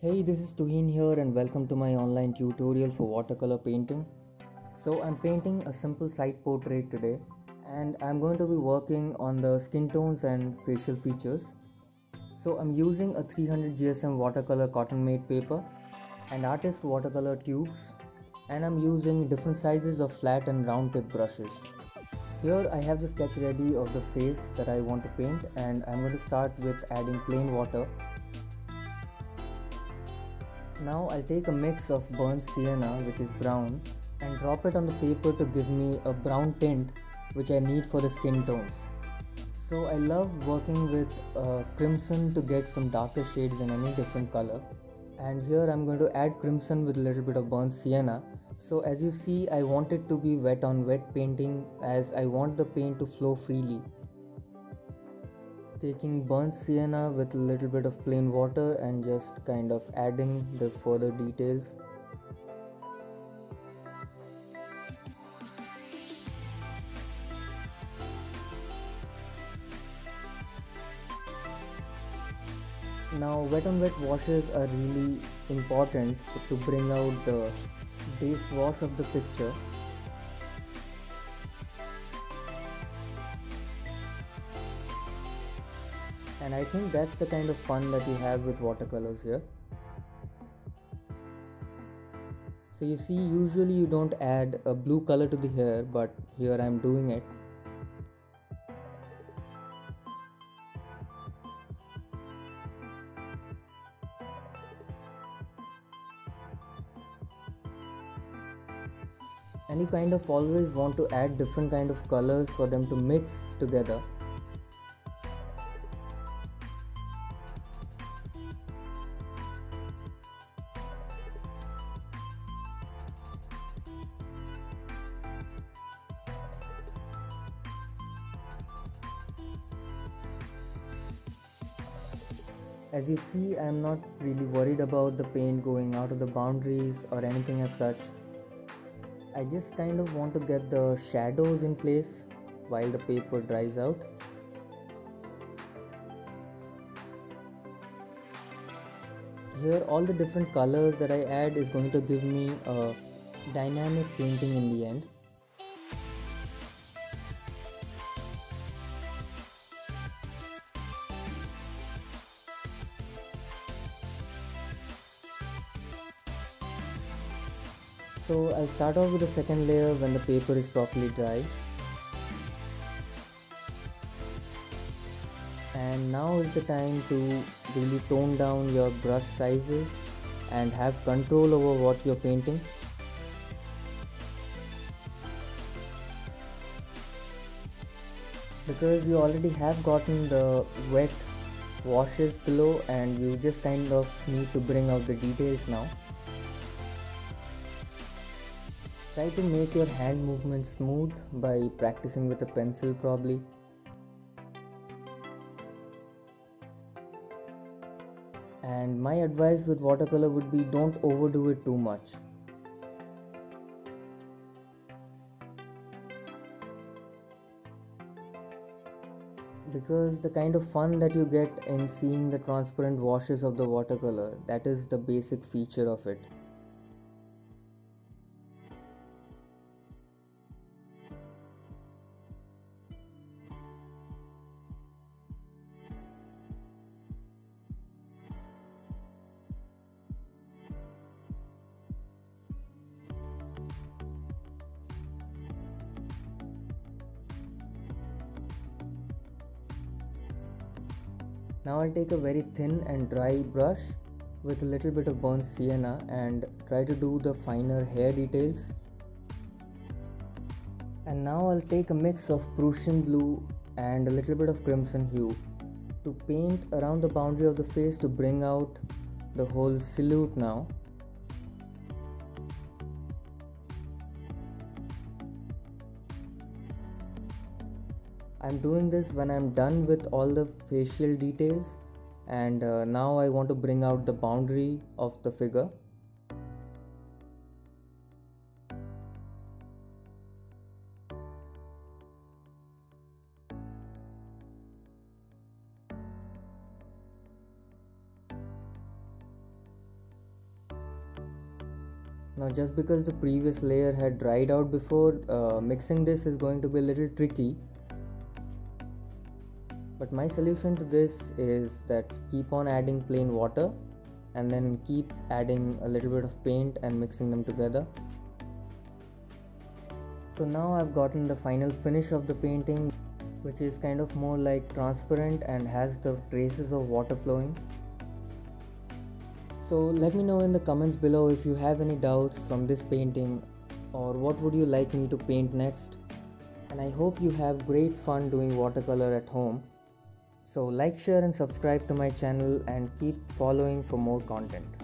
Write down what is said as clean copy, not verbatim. Hey, this is Tuhin here and welcome to my online tutorial for watercolor painting. So I'm painting a simple side portrait today and I'm going to be working on the skin tones and facial features. So I'm using a 300 GSM watercolor cotton made paper and artist watercolor tubes, and I'm using different sizes of flat and round tip brushes. Here I have the sketch ready of the face that I want to paint, and I'm going to start with adding plain water. Now I'll take a mix of burnt sienna, which is brown, and drop it on the paper to give me a brown tint which I need for the skin tones. So I love working with crimson to get some darker shades in any different color, and here I'm going to add crimson with a little bit of burnt sienna. So as you see, I want it to be wet on wet painting as I want the paint to flow freely. Taking burnt sienna with a little bit of plain water and just kind of adding the further details. Now wet on wet washes are really important to bring out the base wash of the picture. And I think that's the kind of fun that you have with watercolors here. So you see, usually you don't add a blue color to the hair, but here I'm doing it. And you kind of always want to add different kind of colors for them to mix together. As you see, I am not really worried about the paint going out of the boundaries or anything as such. I just kind of want to get the shadows in place while the paper dries out. Here all the different colors that I add is going to give me a dynamic painting in the end. So I'll start off with the second layer when the paper is properly dry. And now is the time to really tone down your brush sizes and have control over what you're painting. Because you already have gotten the wet washes below and you just kind of need to bring out the details now. Try to make your hand movement smooth by practicing with a pencil probably. And my advice with watercolor would be, don't overdo it too much. Because the kind of fun that you get in seeing the transparent washes of the watercolor, that is the basic feature of it. Now I'll take a very thin and dry brush with a little bit of burnt sienna and try to do the finer hair details. And now I'll take a mix of Prussian blue and a little bit of crimson hue to paint around the boundary of the face to bring out the whole silhouette now. I'm doing this when I'm done with all the facial details, and now I want to bring out the boundary of the figure. Now just because the previous layer had dried out before, mixing this is going to be a little tricky. But my solution to this is that keep on adding plain water and then keep adding a little bit of paint and mixing them together. So now I've gotten the final finish of the painting, which is kind of more like transparent and has the traces of water flowing. So let me know in the comments below if you have any doubts from this painting or what would you like me to paint next. And I hope you have great fun doing watercolor at home. So like, share and subscribe to my channel and keep following for more content.